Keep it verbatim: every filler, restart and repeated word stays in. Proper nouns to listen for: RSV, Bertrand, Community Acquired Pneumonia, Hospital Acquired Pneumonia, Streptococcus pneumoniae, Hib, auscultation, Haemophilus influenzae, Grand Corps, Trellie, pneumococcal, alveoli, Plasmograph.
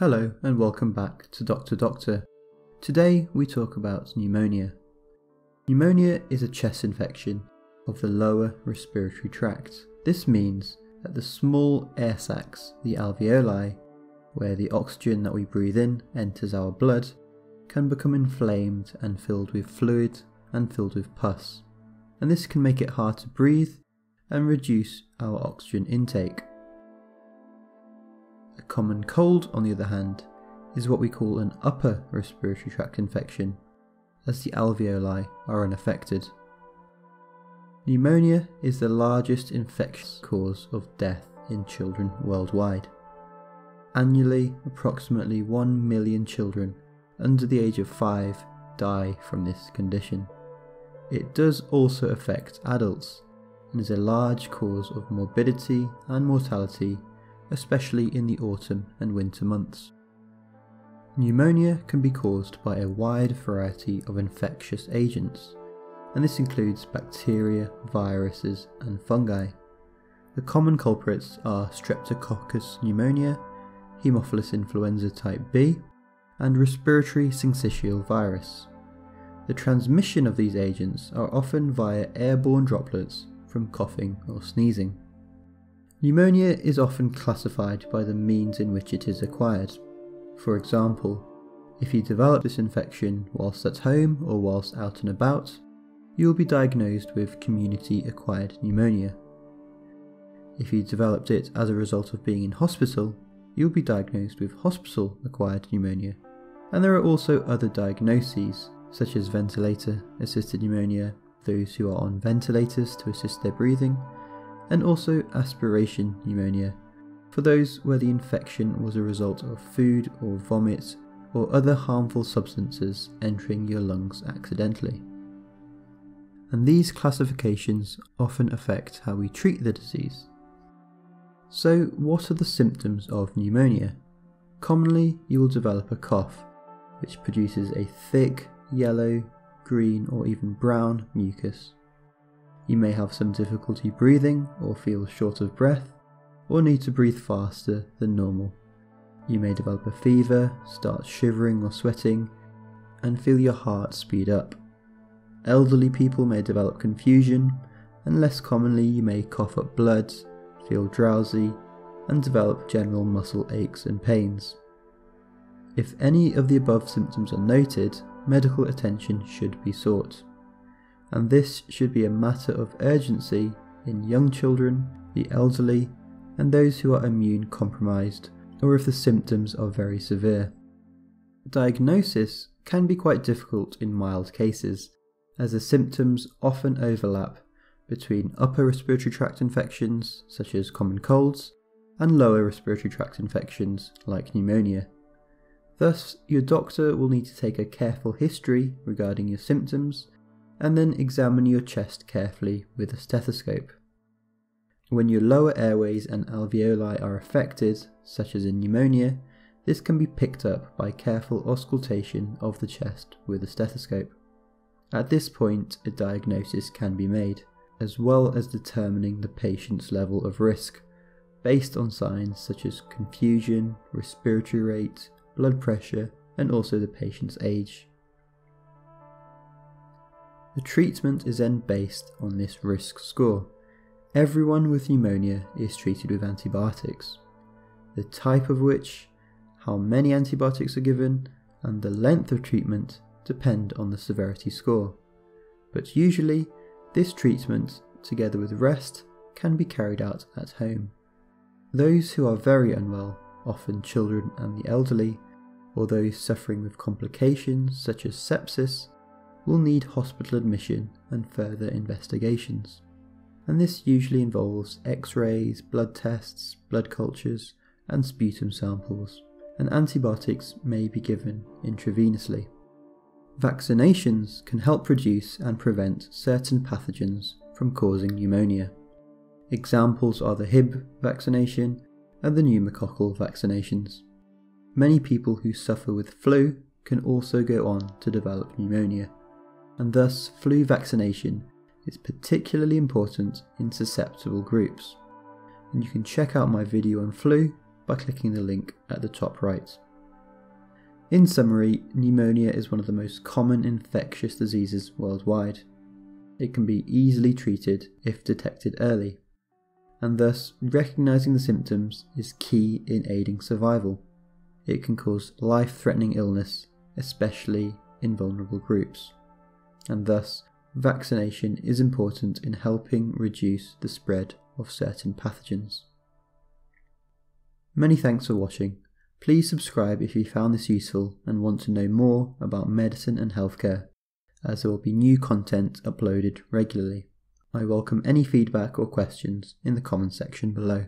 Hello and welcome back to Doctor Doctor. Today we talk about pneumonia. Pneumonia is a chest infection of the lower respiratory tract. This means that the small air sacs, the alveoli, where the oxygen that we breathe in enters our blood, can become inflamed and filled with fluid and filled with pus. And this can make it hard to breathe and reduce our oxygen intake. A common cold, on the other hand, is what we call an upper respiratory tract infection, as the alveoli are unaffected. Pneumonia is the largest infectious cause of death in children worldwide. Annually, approximately one million children under the age of five die from this condition. It does also affect adults and is a large cause of morbidity and mortality, especially in the autumn and winter months. Pneumonia can be caused by a wide variety of infectious agents, and this includes bacteria, viruses and fungi. The common culprits are Streptococcus pneumoniae, Haemophilus influenzae type B, and respiratory syncytial virus. The transmission of these agents are often via airborne droplets from coughing or sneezing. Pneumonia is often classified by the means in which it is acquired. For example, if you develop this infection whilst at home or whilst out and about, you will be diagnosed with community-acquired pneumonia. If you developed it as a result of being in hospital, you will be diagnosed with hospital-acquired pneumonia. And there are also other diagnoses, such as ventilator-assisted pneumonia, those who are on ventilators to assist their breathing, and also aspiration pneumonia, for those where the infection was a result of food or vomit or other harmful substances entering your lungs accidentally. And these classifications often affect how we treat the disease. So what are the symptoms of pneumonia? Commonly, you will develop a cough, which produces a thick, yellow, green or even brown mucus. You may have some difficulty breathing or feel short of breath or need to breathe faster than normal. You may develop a fever, start shivering or sweating and feel your heart speed up. Elderly people may develop confusion, and less commonly you may cough up blood, feel drowsy and develop general muscle aches and pains. If any of the above symptoms are noted, medical attention should be sought. And this should be a matter of urgency in young children, the elderly, and those who are immune compromised, or if the symptoms are very severe. Diagnosis can be quite difficult in mild cases, as the symptoms often overlap between upper respiratory tract infections, such as common colds, and lower respiratory tract infections, like pneumonia. Thus, your doctor will need to take a careful history regarding your symptoms, and then examine your chest carefully with a stethoscope. When your lower airways and alveoli are affected, such as in pneumonia, this can be picked up by careful auscultation of the chest with a stethoscope. At this point, a diagnosis can be made, as well as determining the patient's level of risk, based on signs such as confusion, respiratory rate, blood pressure, and also the patient's age. The treatment is then based on this risk score. Everyone with pneumonia is treated with antibiotics, the type of which, how many antibiotics are given, and the length of treatment depend on the severity score. But usually, this treatment, together with rest, can be carried out at home. Those who are very unwell, often children and the elderly, or those suffering with complications such as sepsis, will need hospital admission and further investigations. And this usually involves x-rays, blood tests, blood cultures and sputum samples, and antibiotics may be given intravenously. Vaccinations can help reduce and prevent certain pathogens from causing pneumonia. Examples are the Hib vaccination and the pneumococcal vaccinations. Many people who suffer with flu can also go on to develop pneumonia, and thus flu vaccination is particularly important in susceptible groups. And you can check out my video on flu by clicking the link at the top right. In summary, pneumonia is one of the most common infectious diseases worldwide. It can be easily treated if detected early, and thus recognising the symptoms is key in aiding survival. It can cause life-threatening illness, especially in vulnerable groups, and thus vaccination is important in helping reduce the spread of certain pathogens. Many thanks for watching. Please subscribe if you found this useful and want to know more about medicine and healthcare, as there will be new content uploaded regularly. I welcome any feedback or questions in the comments section below.